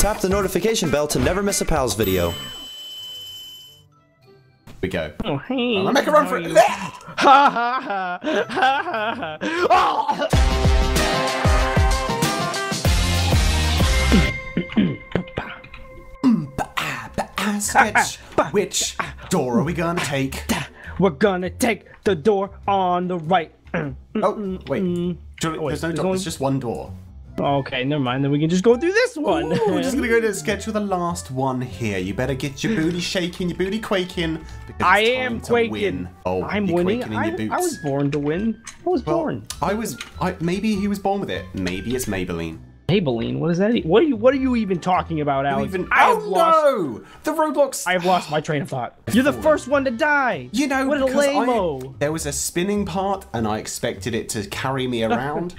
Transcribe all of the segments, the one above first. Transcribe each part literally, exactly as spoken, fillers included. Tap the notification bell to never miss a Pals video. We go. Oh, hey. I'm gonna make a run for it. Ha ha ha. Ha ha ha. Sketch, which door are we gonna take? We're gonna take the door on the right. Oh, wait. There's no door, there's just one door. Okay, never mind. Then we can just go through this one. Ooh, we're just gonna go to Sketch with the last one here. You better get your booty shaking, your booty quaking. I am quaking. Win. Oh, I'm winning. Quaking in I, your boots. I was born to win. I was well, born. I was. I, maybe he was born with it. Maybe it's Maybelline. Maybelline. What is that? What are you? What are you even talking about, Alex? Even, I have oh lost, no! The Roblox. I have lost my train of thought. You're the first one to die. You know, what a lame-o. There was a spinning part, and I expected it to carry me around.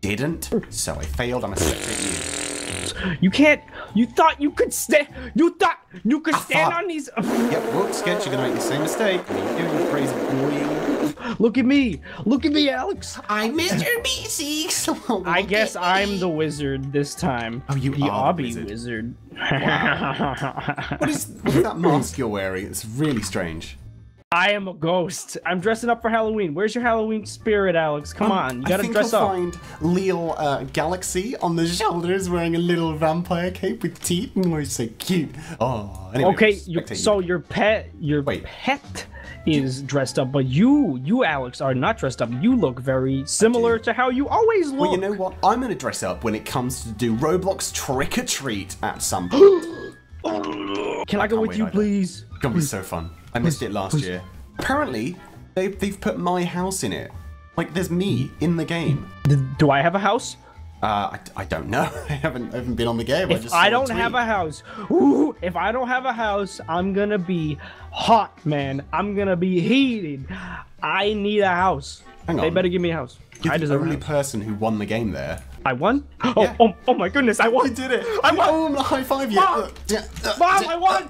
Didn't, so I failed. I'm a you. You can't. You thought you could stand. You thought you could I stand thought. on these. Yep, look, Sketch, you're gonna make the same mistake. You crazy boy. Look at me. Look at me, Alex. I'm Mister Beeseeks. I guess I'm the wizard this time. Oh, you the are the wizard. wizard. Wow. What is what is that mask you're wearing? It's really strange. I am a ghost. I'm dressing up for Halloween. Where's your Halloween spirit, Alex? Come um, on, you gotta dress up. I think you'll find Lil uh, Galaxy on the shoulders wearing a little vampire cape with teeth. Oh, he's so cute. Oh, anyway, okay, you, so your pet, your Wait. pet is dressed up, but you, you Alex, are not dressed up. You look very similar to how you always look. Well, you know what? I'm gonna dress up when it comes to do Roblox trick or treat at some point. Can, Can I go with you, either. please? It's gonna be so fun. I missed it last year. Apparently, they've, they've put my house in it. Like, there's me in the game. Do I have a house? Uh, I, I don't know. I haven't, I haven't been on the game. If I, just I don't a have a house, ooh, if I don't have a house, I'm gonna be hot, man. I'm gonna be heated. I need a house. Hang on. They better give me a house. You're I the only person who won the game there. I won? Oh, yeah. oh, oh my goodness, I won. I did it. I won. Oh, I'm gonna high five you. Mom, Mom I won.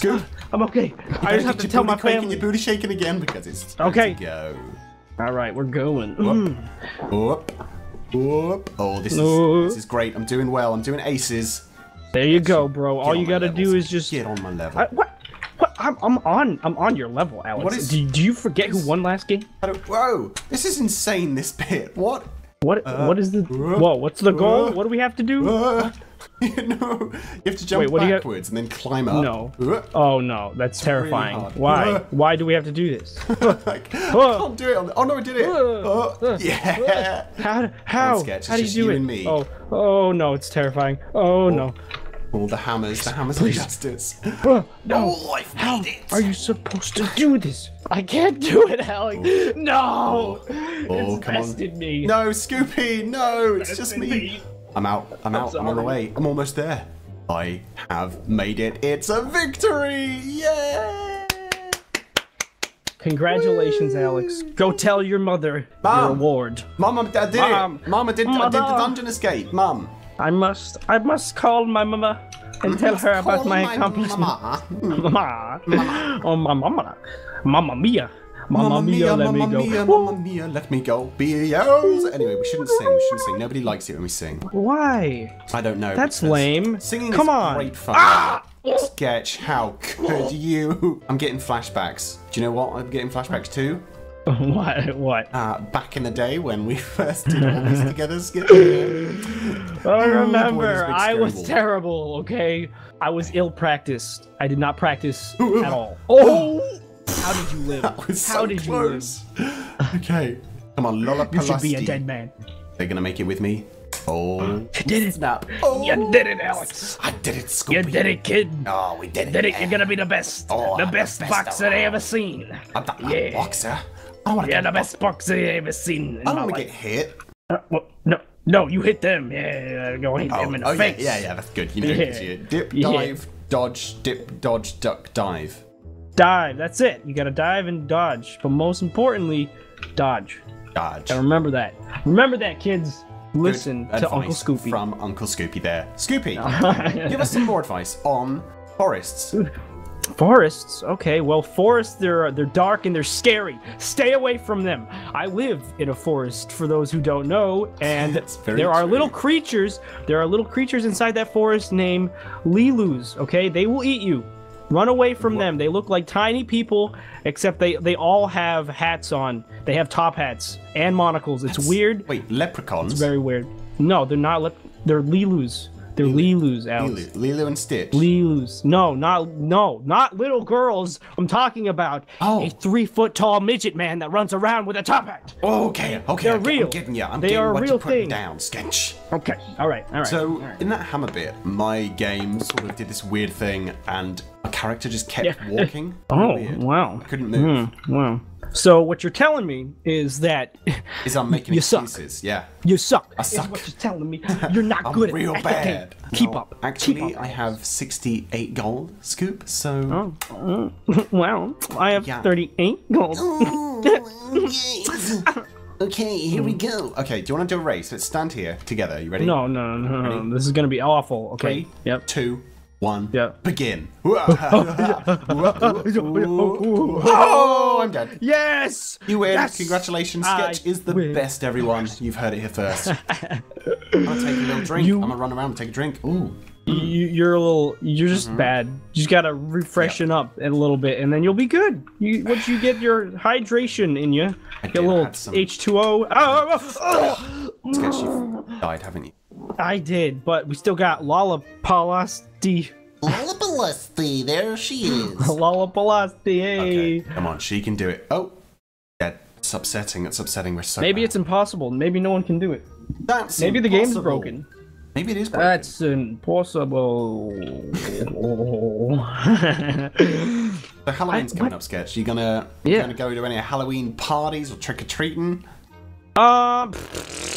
Good. I'm okay. I just have to tell my family. Your booty shaking again because it's okay. To go. All right, we're going. Whoop. Whoop. Whoop. Oh, this is uh. this is great. I'm doing well. I'm doing aces. There you Let's go, bro. All you gotta levels. do is just get on my level. I, what? What? I'm I'm on I'm on your level, Alex. What is, do, do you forget who won last game? I don't, whoa! This is insane. This bit. What? What? Uh, what is the? Uh, whoa! What's the goal? Uh, what do we have to do? Uh, no, you have to jump Wait, what backwards and then climb up. No. Oh no, that's terrifying. Really Why? Why do we have to do this? I can't do it. On the... Oh no, I did it. Oh, yeah. How? How? Sketch, how do you do you it? And me. Oh, oh no, it's terrifying. Oh, oh. no. All oh, the hammers, the hammers of justice. No, oh, I've how made it. Are you supposed to do this? I can't do it, Alex. Oh. No. Oh, oh come on. Me. No, Scoopy. No, it's, it's just me. me. I'm out, I'm out, I'm, I'm on the way. I'm almost there. I have made it. It's a victory! Yeah! Congratulations, Woo! Alex. Go tell your mother Mom. your award. Mom, I did it. Mom, Mom I, did, I did the dungeon escape. Mom. I must, I must call my mama and I tell her about my, my accomplishment. Mama. Mama. Mama. Oh, my mama. Mama mia. Mamma, Mamma mia, mia, let Mamma me mia, go. Mamma mia, let me go. Bios. Anyway, we shouldn't sing. We shouldn't sing. Nobody likes it when we sing. Why? I don't know. That's lame. Singing Come is on. great fun. Ah! Sketch, how could you? I'm getting flashbacks. Do you know what I'm getting flashbacks to? What? What? Uh, back in the day when we first did all this together, Sketch. I remember. Oh, boy, I was terrible, okay? I was ill-practiced. I did not practice at all. Oh! How did you live? That was How so did close. you live? Okay. Come on, Lollapalooza. You should be a dead man. They're gonna make it with me. Oh. You did it, Snap. Oh. You did it, Alex. I did it, Scoopy. You did it, kid. Oh, we did it. Did it. Yeah. You're gonna be the best. Oh, the best, the best boxer I ever seen. I'm not yeah. a boxer. I wanna yeah, get the best boxer I ever seen. I don't wanna get hit. Uh, well, no. No, you hit them. Yeah, go hit oh, them in the oh, face. Yeah, yeah, yeah, that's good. You know, yeah. you dip, dive, yeah. dodge, dip, dodge, duck, dive. Dive, that's it. You gotta dive and dodge. But most importantly, dodge. Dodge. And remember that. Remember that, kids. Listen Good to Uncle Scoopy. From Uncle Scoopy there. Scoopy, give us some more advice on forests. Forests? Okay, well, forests, they're, they're dark and they're scary. Stay away from them. I live in a forest, for those who don't know, and there are true. little creatures. There are little creatures inside that forest named Leelus, okay? They will eat you. Run away from what? them. They look like tiny people, except they, they all have hats on. They have top hats and monocles. It's That's, weird. Wait, leprechauns? It's very weird. No, they're not lep They're Leelus. They're Leelus, Alex. Lilo and Stitch. Leelus. No, not no, not little girls. I'm talking about oh. a three-foot-tall midget man that runs around with a top hat. Oh, okay, okay. They're I'm real. I'm getting you. I'm they getting are what real putting down, Sketch. Okay. All right. All right. So all right. in that hammer bit, my game sort of did this weird thing, and my character just kept yeah. walking. oh weird. wow. I couldn't move. Mm, wow. So what you're telling me is that is I'm making you excuses. Suck. Yeah. You suck. I suck. Is what you're telling me. You're not I'm good real at bad. Game. Keep no, up. Actually, Keep up. I have sixty-eight gold, Scoop. So. Oh. Oh. Wow. I have yeah. thirty-eight gold. Oh, okay, here we go. Okay, do you want to do a race? Let's stand here together. You ready? No, no, no, ready? no. This is gonna be awful. Okay. Three, yep. Two. One, yeah. begin. Oh, I'm dead. Yes! You win. Yes! Congratulations. Sketch I is the win. best, everyone. You've heard it here first. I'm going to take a little drink. You... I'm going to run around and take a drink. Ooh. You, you're a little, you're just mm-hmm. bad. You just got to refresh yep. up a little bit, and then you'll be good. You, once you get your hydration in you, I get a little some... H two O. Oh, oh, oh. Sketch, you've died, haven't you? I did, but we still got Lollapalasti. Lollapalasti, there she is. Lollapalasti, hey. Okay, come on, she can do it. Oh, yeah, it's upsetting. It's upsetting. We're so Maybe bad. it's impossible. Maybe no one can do it. That's Maybe impossible. the game's broken. Maybe it is broken. That's impossible. The Halloween's I, coming up, Sketch. You gonna, yeah. gonna go to any Halloween parties or trick-or-treating? Uh,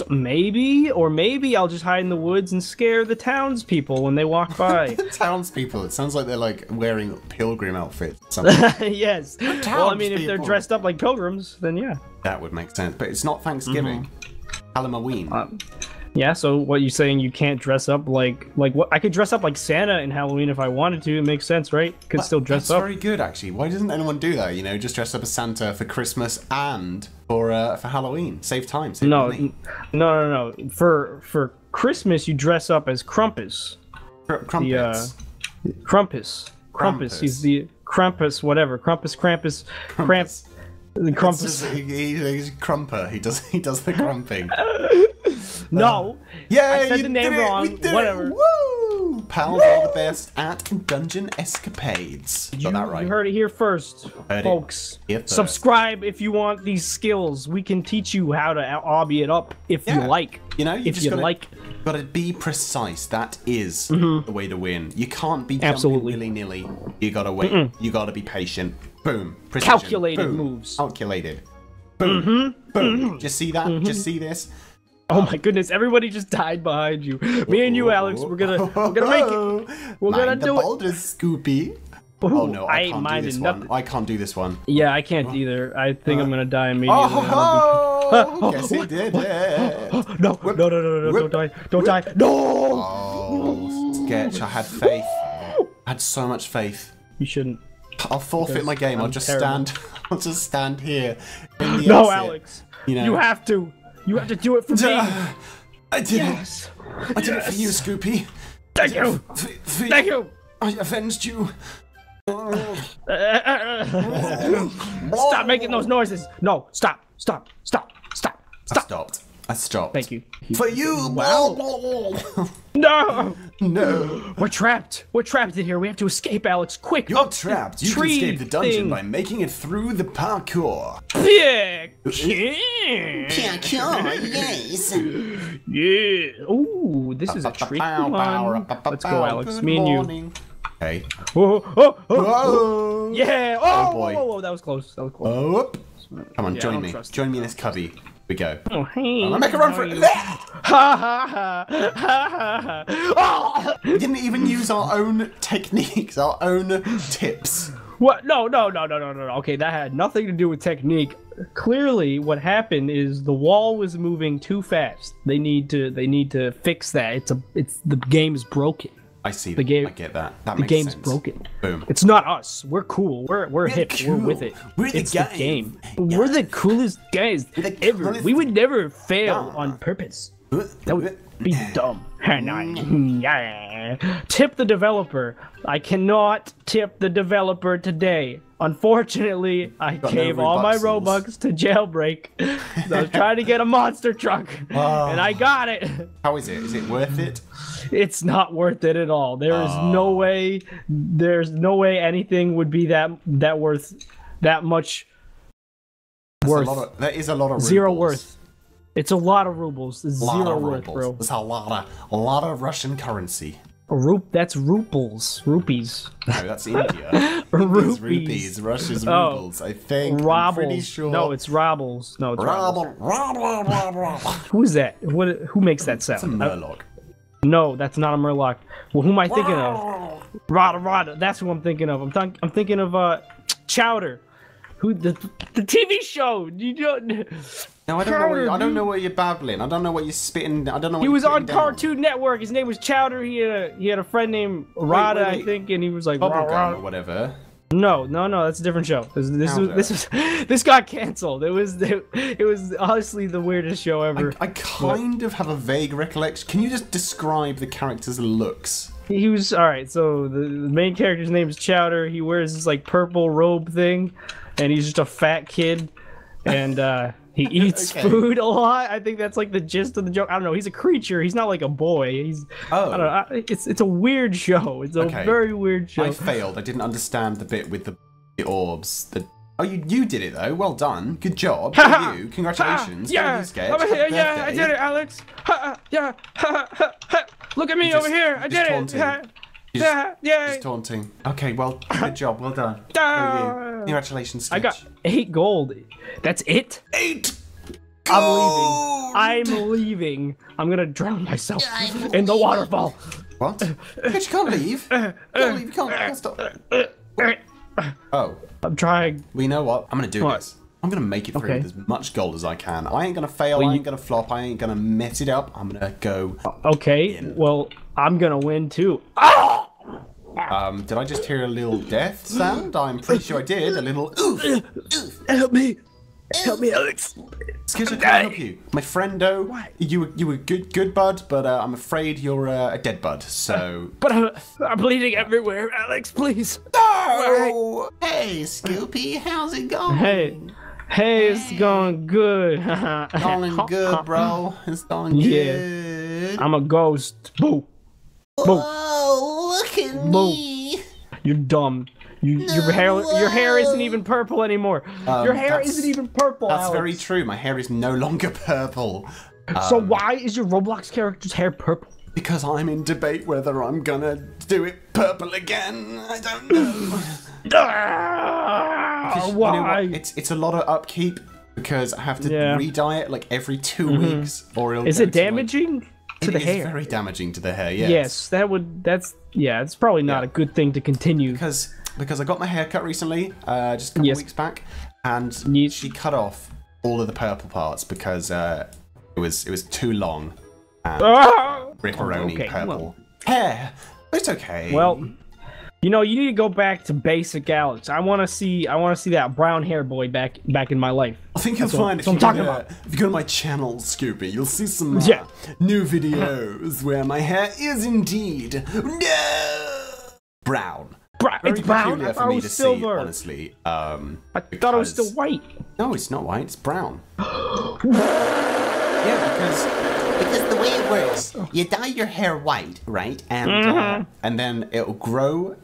maybe, or maybe I'll just hide in the woods and scare the townspeople when they walk by. The townspeople? It sounds like they're like wearing pilgrim outfits or something. Yes. Well, I mean, if they're dressed up like pilgrims, then yeah. That would make sense, but it's not Thanksgiving. Mm-hmm. Halloween. Uh, yeah, so what you're saying, you can't dress up like, like what? I could dress up like Santa in Halloween if I wanted to. It makes sense, right? Could but still dress that's up. That's very good, actually. Why doesn't anyone do that? You know, just dress up as Santa for Christmas and... Or uh, for Halloween, save time. Save no, money. no, no, no. For for Christmas, you dress up as Krampus. Kr Krampus. The, uh, Krampus. Krampus. Krampus. He's the Krampus, whatever. Krampus, Krampus, Krampus. Krampus. Krampus. Just, he, he's Crumper. He does. He does the crumping. No. Um, yeah, I said you the name did wrong. It, we did whatever. It. Woo! Pals Woo! are the best at dungeon escapades. You, that right. you heard it here first, heard folks. Here first. Subscribe if you want these skills. We can teach you how to obby it up if yeah. you like. You know, you if just you gotta, like. Gotta be precise. That is mm-hmm. the way to win. You can't be absolutely nilly nilly. You gotta wait. Mm-mm. You gotta be patient. Boom. Precision. Calculated Boom. moves. Calculated. Boom. Mm-hmm. Boom. Mm-hmm. Just see that. Mm-hmm. Just see this. Oh my goodness! Everybody just died behind you. Me and you, Alex. We're gonna, we're gonna make it. We're Mind gonna do the boulders, it. Scoopy. Ooh, oh no! I, I can't do this nothing. one. I can't do this one. Yeah, I can't either. I think uh, I'm gonna die immediately. Oh, yes, he did it. No, no, no, no, no! Don't die! Don't die! No! Oh, Sketch! I had faith. I had so much faith. You shouldn't. I'll forfeit my game. I'm I'll just terrible. stand. I'll just stand here. In the no, exit. Alex. You know. You have to. You have to do it for me. Uh, I did yes. it. I did yes. it for you, Scoopy. Thank you. For, for Thank you. you. I avenged you. Stop making those noises. No, stop. Stop. Stop. Stop. Stop. I stopped. I stopped. Thank you. For you. Wow. No. No. We're trapped. We're trapped in here. We have to escape, Alex. Quick. You're trapped. You can escape the dungeon thing. by making it through the parkour. Yeah. Parkour, yes. Yeah. Ooh, this is a tricky one. Let's go, Alex. Me and you. Hey. Oh, oh, oh, oh. Yeah. Oh, oh boy. Oh, that was close. That was close. Oh. Come on, yeah, join me. Join me in this cubby. We go. Oh, hey. I'm gonna make a run for it. Ha ha ha. Ha ha ha. We didn't even use our own techniques, our own tips. What? No, no, no, no, no, no. Okay, that had nothing to do with technique. Clearly, what happened is the wall was moving too fast. They need to. They need to fix that. It's a. It's the game is broken. I see. The game, I get that. That the makes game's sense. broken. Boom. It's not us. We're cool. We're we're, we're hip. Cool. We're with it. We're the, it's game. the game. Yeah. We're the coolest guys the ever. Coolest. We would never fail yeah. on purpose. That would be dumb. Tip the developer. I cannot tip the developer today. Unfortunately, I gave no all my Robux to Jailbreak. So I was trying to get a monster truck, oh. and I got it. How is it? Is it worth it? It's not worth it at all. There is oh. no way. There's no way anything would be that that worth that much. That's worth. A lot of, that is a lot of rubles. Zero worth. It's a lot of rubles. It's lot zero of worth, rubles. bro. It's a lot of a lot of Russian currency. Rup, that's ruples, rupees. No, that's India. rupees. rupees. Russia's oh. rubles, I think. Robbles. I'm pretty sure. No, it's robbles. No, it's robble. Robble. Robble. Who's that? What? Who makes that sound? It's a murloc. I, no, that's not a murloc. Well, who am I thinking of? Rada Rada. That's who I'm thinking of. I'm th I'm thinking of uh, Chowder. Who the the T V show? You don't. No, I don't, Chowder, know what you, I don't know what you're babbling. I don't know what you're spitting. I don't know what he you're was on down. Cartoon Network. His name was Chowder. He had a, he had a friend named Rada, wait, wait, wait. I think, and he was like Bubblegum rah, rah. or whatever. No, no, no, that's a different show. This, this was this was this got canceled. It was it, it was honestly the weirdest show ever. I, I kind but, of have a vague recollection. Can you just describe the character's looks? He was all right. So the, the main character's name is Chowder. He wears this like purple robe thing, and he's just a fat kid, and. uh He eats okay. food a lot. I think that's like the gist of the joke. I don't know. He's a creature. He's not like a boy. He's. Oh. I don't know. I, it's it's a weird show. It's a okay. very weird show. I failed. I didn't understand the bit with the, the orbs. The oh, you you did it though. Well done. Good job. you. Congratulations. Yeah. Go over here. Yeah, I did it, Alex. Ha, yeah. Ha, ha, ha. Look at me just, over here. I did taunting. it. Ha. Just, yeah, yeah. Just taunting. Okay, well, good job. Well done. You? Congratulations, Sketch. I got eight gold. That's it? Eight gold. I'm leaving. I'm leaving. I'm gonna drown myself yeah, in the waterfall. What? Sketch, you can't leave. You can't leave. You can't, you can't stop. Oh. I'm trying. Well, you know what? I'm gonna do what? this. I'm gonna make it through okay. with as much gold as I can. I ain't gonna fail. Well, I ain't gonna flop. I ain't gonna mess it up. I'm gonna go. Okay, in. well, I'm gonna win too. Oh! Um, did I just hear a little death sound? I'm pretty sure I did. A little oof. Oof. Help me. Help me, Alex. Excuse me, I can't help you. My friendo, what? you were, you were good, good bud, but uh, I'm afraid you're uh, a dead bud, so... But I'm, I'm bleeding everywhere, Alex, please. No! Right. Hey, Scoopy, how's it going? Hey. Hey, it's going good. Going good, bro. It's going yeah. good. I'm a ghost. Boo. Boo. Look at me! You're dumb. You, no, your hair, your hair isn't even purple anymore. Um, your hair isn't even purple. That's Alex. very true. My hair is no longer purple. Um, so why is your Roblox character's hair purple? Because I'm in debate whether I'm gonna do it purple again. I don't know. because, why? You know what? It's it's a lot of upkeep because I have to yeah. re-dye it like every two mm-hmm. weeks, or it'll. Is it damaging? Like, To it the is hair. very damaging to the hair. Yes. Yes, that would. That's yeah. It's probably not yeah. a good thing to continue. Because because I got my hair cut recently, uh, just a couple yes. weeks back, and yes. she cut off all of the purple parts because uh, it was it was too long, and oh! ripperoni okay. purple well, hair. But it's okay. Well, you know, you need to go back to basic Alex. I want to see I want to see that brown hair boy back back in my life. I think you'll find if you go to my channel, Scoopy, you'll see some uh, yeah. new videos where my hair is indeed brown. Bra Very it's brown. I thought it was silver. See, honestly, um, I because... thought it was still white. No, it's not white. It's brown. yeah, because. Because the way it works, you dye your hair white, right? And mm-hmm. uh, and then it'll grow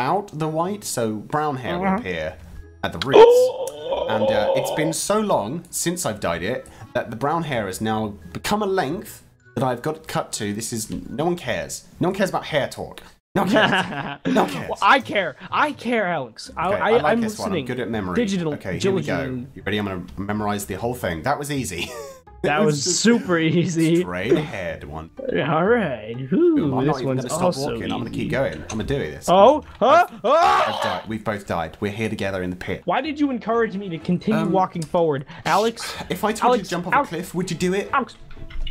out the white, so brown hair mm-hmm. will appear at the roots. Oh! And uh, it's been so long since I've dyed it that the brown hair has now become a length that I've got it cut to. This is no one cares. No one cares about hair talk. No one cares. no one cares. Well, I care. I care, Alex. I, okay, I, I like I'm this listening. One. I'm good at memory. Digital. Okay, here we go. You ready? I'm gonna memorize the whole thing. That was easy. That was super easy. Straight ahead one. All right. Ooh, I'm this not one's gonna stop also walking. Easy. I'm gonna keep going. I'm gonna do this. Oh, huh? I've, oh! I've died. We've both died. We're here together in the pit. Why did you encourage me to continue um, walking forward, Alex? If I told Alex, you to jump off Alex, a cliff, would you do it? Alex,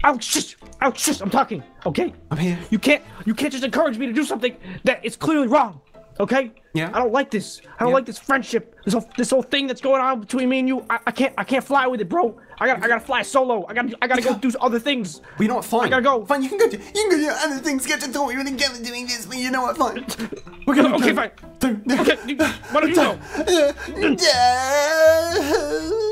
Alex, shh! Alex, shh! I'm talking. Okay. I'm here. You can't. You can't just encourage me to do something that is clearly wrong. Okay. Yeah. I don't like this. I don't yeah. like this friendship. This whole this whole thing that's going on between me and you. I, I can't. I can't fly with it, bro. I got. I gotta fly solo. I gotta. I gotta go do other things. We know what? Fine. I gotta go. Fine. You can go. Do, you can go do other things. Get to do what you're gonna get doing this. But you know what? Fine. We're gonna. Okay. Fine. Okay. Why don't you go?